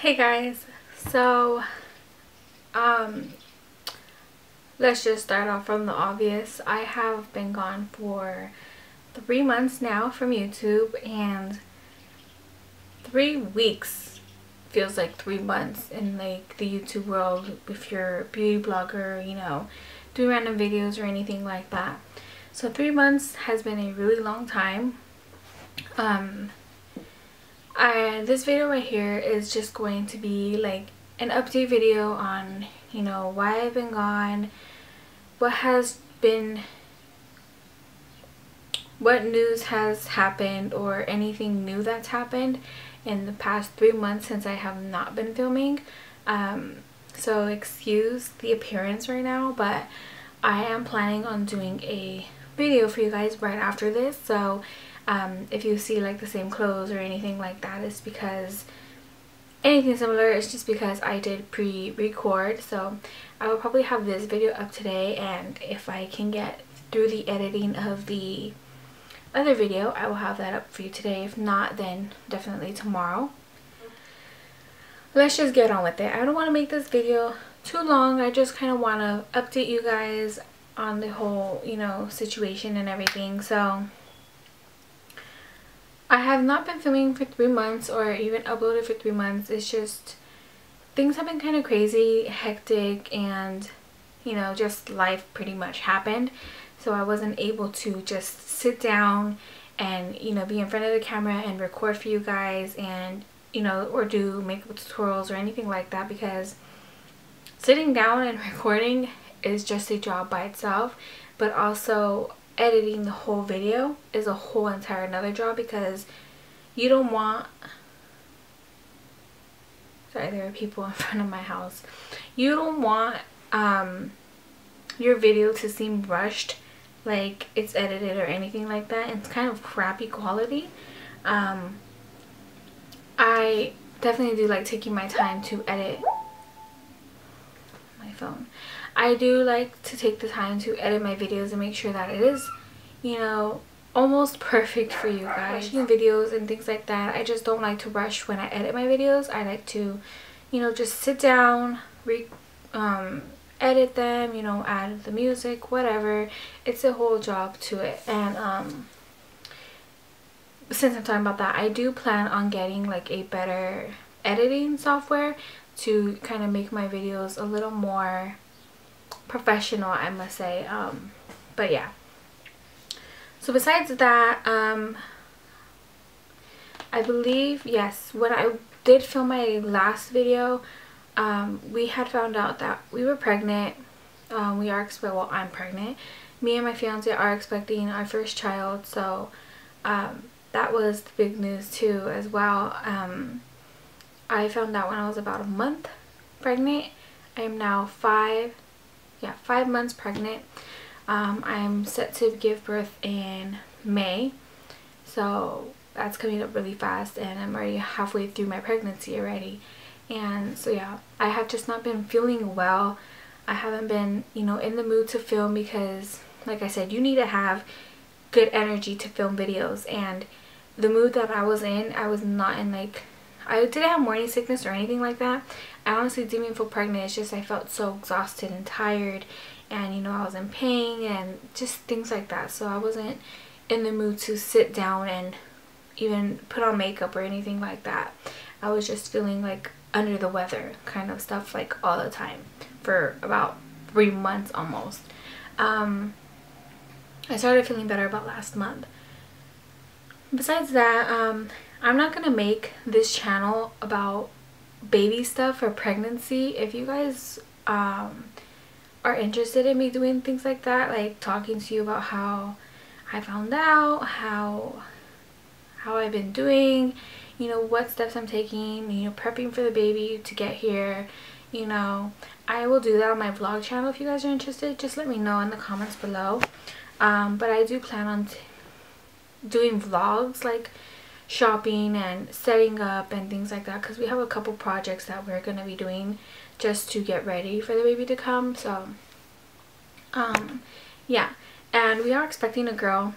Hey guys, so let's just start off from the obvious. I have been gone for 3 months now from YouTube, and 3 weeks feels like 3 months in like the YouTube world if you're a beauty blogger, you know, doing random videos or anything like that. So 3 months has been a really long time. This video right here is just going to be like an update video on, you know, why I've been gone, what news has happened or anything new that's happened in the past 3 months since I have not been filming. So excuse the appearance right now, but I am planning on doing a video for you guys right after this. So if you see like the same clothes or anything like that, it's because anything similar, it's just because I did pre-record. So I will probably have this video up today, and if I can get through the editing of the other video, I will have that up for you today. If not, then definitely tomorrow. Let's just get on with it. I don't want to make this video too long. I just kind of want to update you guys on the whole, you know, situation and everything. So I have not been filming for 3 months or even uploaded for 3 months. It's just things have been kind of crazy, hectic, and, you know, just life pretty much happened. So I wasn't able to just sit down and, you know, be in front of the camera and record for you guys and, you know, or do makeup tutorials or anything like that, because sitting down and recording is just a job by itself, but also editing the whole video is a whole entire another job, because you don't want, sorry, there are people in front of my house, you don't want your video to seem rushed, like it's edited or anything like that. It's kind of crappy quality. I definitely do like taking my time to edit my phone. I do like to take the time to edit my videos and make sure that it is, you know, almost perfect for you guys. Watching videos and things like that, I just don't like to rush when I edit my videos. I like to, you know, just sit down, edit them, you know, add the music, whatever. It's a whole job to it. And since I'm talking about that, I do plan on getting like a better editing software to kind of make my videos a little more professional, I must say. But yeah, so besides that, I believe, yes, when I did film my last video, we had found out that we were pregnant. I'm pregnant. Me and my fiance are expecting our first child, so that was the big news too as well. I found out when I was about a month pregnant. I am now 5 months pregnant. I'm set to give birth in May, so that's coming up really fast, and I'm already halfway through my pregnancy already. And so yeah, I have just not been feeling well. I haven't been, you know, in the mood to film, because like I said, you need to have good energy to film videos, and the mood that I was in, I was not in. Like, I didn't have morning sickness or anything like that. I honestly didn't even feel pregnant. It's just I felt so exhausted and tired, and, you know, I was in pain and just things like that. So I wasn't in the mood to sit down and even put on makeup or anything like that. I was just feeling like under the weather kind of stuff, like all the time for about 3 months almost. I started feeling better about last month. Besides that, I'm not gonna make this channel about baby stuff or pregnancy. If you guys are interested in me doing things like that, like talking to you about how I found out, how I've been doing, you know, what steps I'm taking, you know, prepping for the baby to get here, you know, I will do that on my vlog channel. If you guys are interested, just let me know in the comments below. But I do plan on doing vlogs like shopping and setting up and things like that, because we have a couple projects that we're going to be doing just to get ready for the baby to come. So yeah, and we are expecting a girl,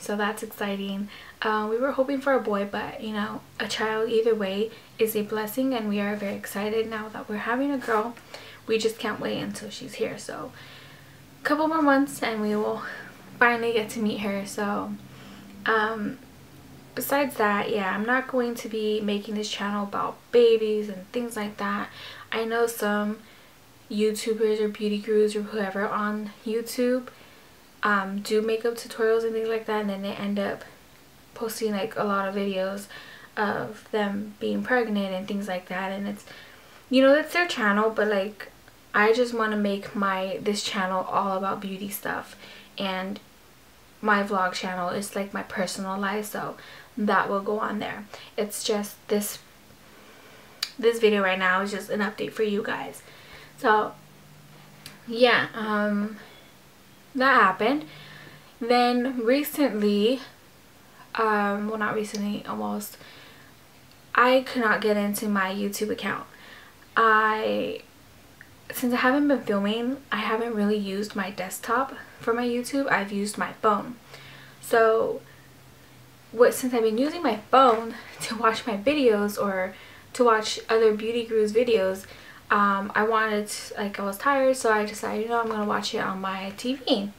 so that's exciting. We were hoping for a boy, but, you know, a child either way is a blessing, and we are very excited now that we're having a girl. We just can't wait until she's here. So a couple more months and we will finally get to meet her. So besides that, yeah, I'm not going to be making this channel about babies and things like that. I know some YouTubers or beauty gurus or whoever on YouTube do makeup tutorials and things like that, and then they end up posting like a lot of videos of them being pregnant and things like that, and it's, you know, that's their channel, but like I just want to make this channel all about beauty stuff, and my vlog channel is like my personal life, so that will go on there. It's just this video right now is just an update for you guys. So yeah, that happened. Then recently, well, not recently, almost, I could not get into my YouTube account. Since I haven't been filming, I haven't really used my desktop for my YouTube. I've used my phone. So since I've been using my phone to watch my videos or to watch other beauty gurus videos, I wanted to, I was tired, so I decided, you know, I'm gonna watch it on my TV.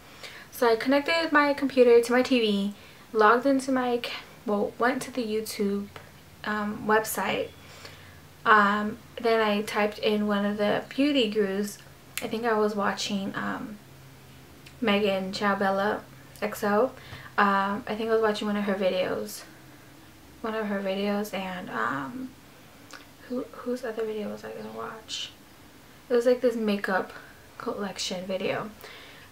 So I connected my computer to my TV, logged into my, well, went to the YouTube website. Then I typed in one of the beauty gurus. I think I was watching Megan ChowBella XO. I think I was watching one of her videos, and whose other video was I gonna watch? It was like this makeup collection video.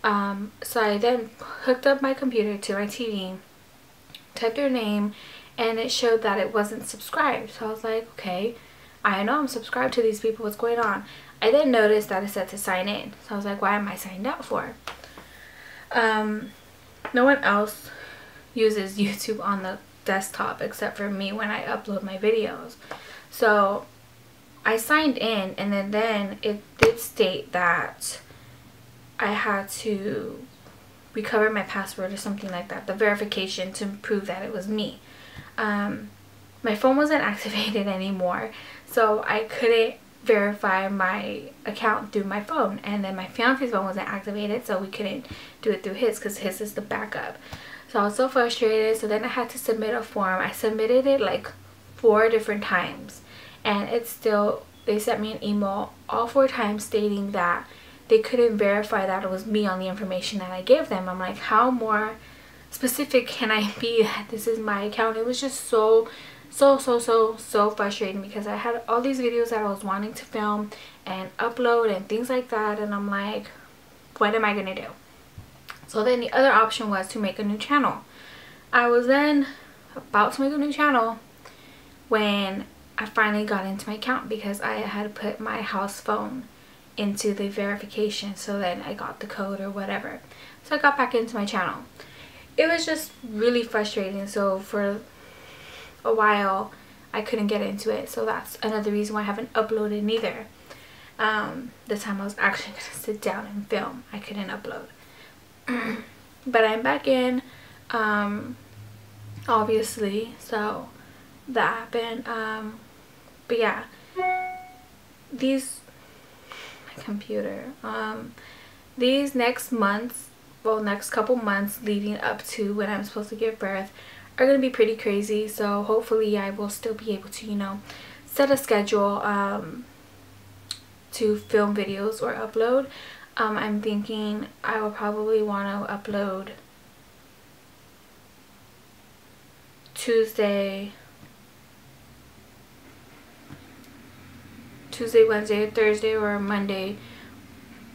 So I then hooked up my computer to my TV, typed her name, and it showed that it wasn't subscribed. So I was like, okay, I know I'm subscribed to these people, what's going on? I then noticed that it said to sign in. So I was like, why am I signed up for? No one else uses YouTube on the desktop except for me when I upload my videos. So I signed in, and then it did state that I had to recover my password or something like that, the verification to prove that it was me. My phone wasn't activated anymore, so I couldn't verify my account through my phone, and then my fiance's phone wasn't activated, so we couldn't do it through his because his is the backup. So I was so frustrated. So then I had to submit a form. I submitted it like 4 different times, and it's still, they sent me an email all 4 times stating that they couldn't verify that it was me on the information that I gave them. I'm like, how more specific can I be that this is my account? It was just so frustrating, because I had all these videos that I was wanting to film and upload and things like that, and I'm like, what am I gonna do? So then the other option was to make a new channel. I was then about to make a new channel when I finally got into my account, because I had put my house phone into the verification. So then I got the code or whatever, so I got back into my channel. It was just really frustrating, so for a while I couldn't get into it. So that's another reason why I haven't uploaded neither. This time I was actually gonna sit down and film. I couldn't upload. But I'm back in, obviously, so that happened. But yeah, these next months, well, next couple months leading up to when I'm supposed to give birth are going to be pretty crazy. So hopefully I will still be able to, you know, set a schedule to film videos or upload. I'm thinking I will probably want to upload Tuesday, Wednesday, Thursday, or Monday,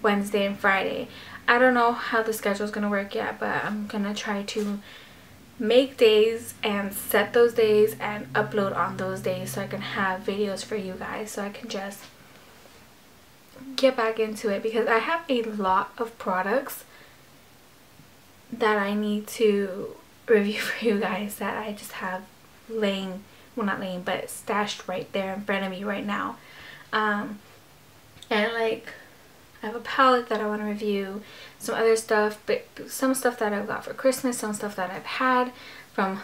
Wednesday, and Friday. I don't know how the schedule is going to work yet, but I'm going to try to make days and set those days and upload on those days, so I can have videos for you guys, so I can just get back into it, because I have a lot of products that I need to review for you guys that I just have laying, well, not laying, but stashed right there in front of me right now. And like, I have a palette that I want to review, some other stuff, but some stuff that I've got for Christmas, some stuff that I've had from,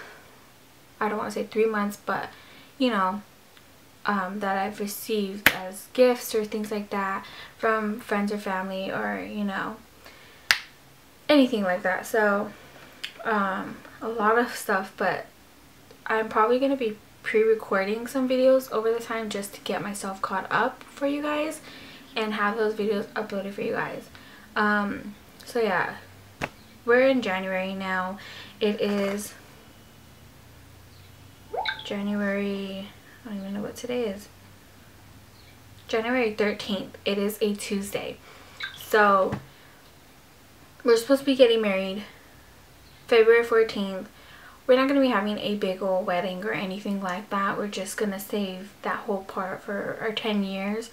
I don't want to say 3 months, but you know, that I've received as gifts or things like that from friends or family, or you know, anything like that. So a lot of stuff, but I'm probably going to be pre-recording some videos over the time just to get myself caught up for you guys and have those videos uploaded for you guys. So yeah, we're in January now. It is January, I don't even know what today is. January 13th. It is a Tuesday. So we're supposed to be getting married February 14th. We're not going to be having a big old wedding or anything like that. We're just going to save that whole part for our 10 years.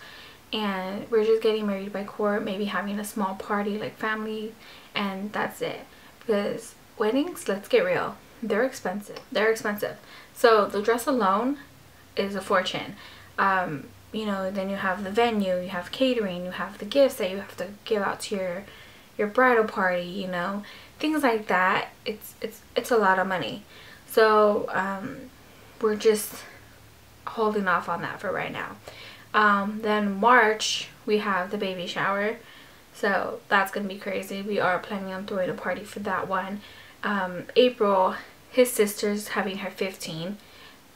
And we're just getting married by court, maybe having a small party like family, and that's it. Because weddings, let's get real, they're expensive. They're expensive. So the dress alone is a fortune. You know, then you have the venue, you have catering, you have the gifts that you have to give out to your bridal party, you know, things like that. It's a lot of money. So we're just holding off on that for right now. Then March we have the baby shower, so that's gonna be crazy. We are planning on throwing a party for that one. April, his sister's having her 15,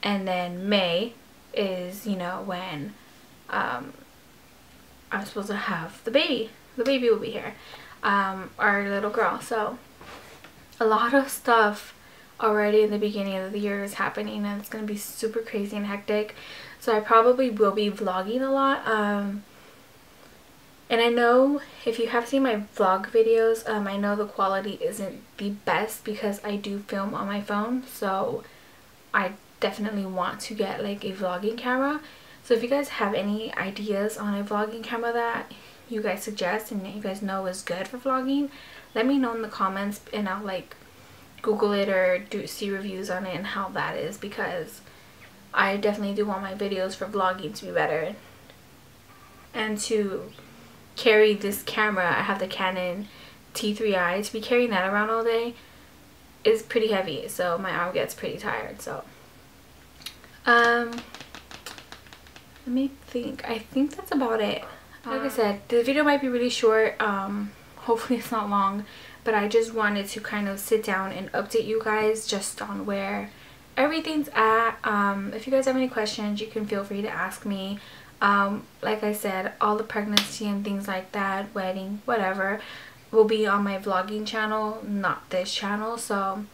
and then May is, you know, when I'm supposed to have the baby. The baby will be here, our little girl. So a lot of stuff already in the beginning of the year is happening, and it's gonna be super crazy and hectic. So I probably will be vlogging a lot. And I know if you have seen my vlog videos, I know the quality isn't the best because I do film on my phone. So I definitely want to get like a vlogging camera. So if you guys have any ideas on a vlogging camera that you guys suggest and that you guys know is good for vlogging, let me know in the comments, and I'll like Google it or see reviews on it and how that is, because I definitely do want my videos for vlogging to be better and to carry this camera. I have the Canon T3i. To be carrying that around all day is pretty heavy, so my arm gets pretty tired. So let me think. I think that's about it. Like I said, this video might be really short. Hopefully it's not long, but I just wanted to kind of sit down and update you guys just on where everything's at. If you guys have any questions, you can feel free to ask me. Like I said, all the pregnancy and things like that, wedding, whatever, will be on my vlogging channel, not this channel. So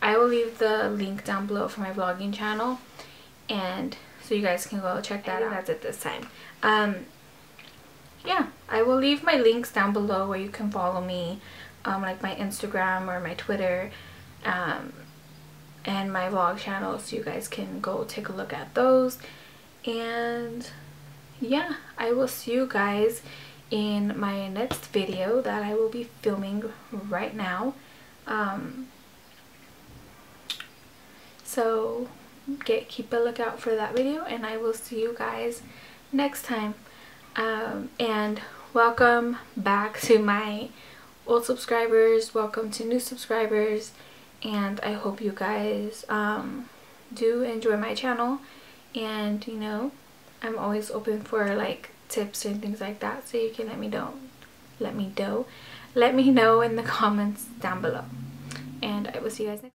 I will leave the link down below for my vlogging channel, and so you guys can go check that out. That's it this time. Yeah, I will leave my links down below where you can follow me, like my Instagram or my Twitter, and my vlog channel, so you guys can go take a look at those. And yeah, I will see you guys in my next video that I will be filming right now. So keep a lookout for that video, and I will see you guys next time. And welcome back to my old subscribers, welcome to new subscribers, and I hope you guys do enjoy my channel. And you know, I'm always open for like tips and things like that, so you can let me know in the comments down below, and I will see you guys next time.